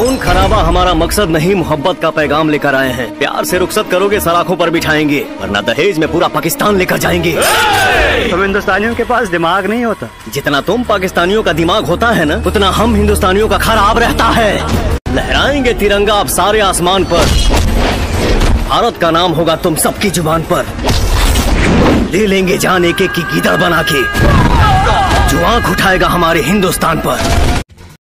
खून खराबा हमारा मकसद नहीं, मोहब्बत का पैगाम लेकर आए हैं। प्यार से रुखसत करोगे सलाखों पर बिठाएंगे, वरना दहेज में पूरा पाकिस्तान लेकर जाएंगे। तुम हिंदुस्तानियों के पास दिमाग नहीं होता। जितना तुम पाकिस्तानियों का दिमाग होता है न, उतना हम हिंदुस्तानियों का खराब रहता है। लहराएंगे तिरंगा अब सारे आसमान पर, भारत का नाम होगा तुम सबकी जुबान पर। ले लेंगे जान एक की गीदड़ बना के, जो आँख उठाएगा हमारे हिंदुस्तान पर।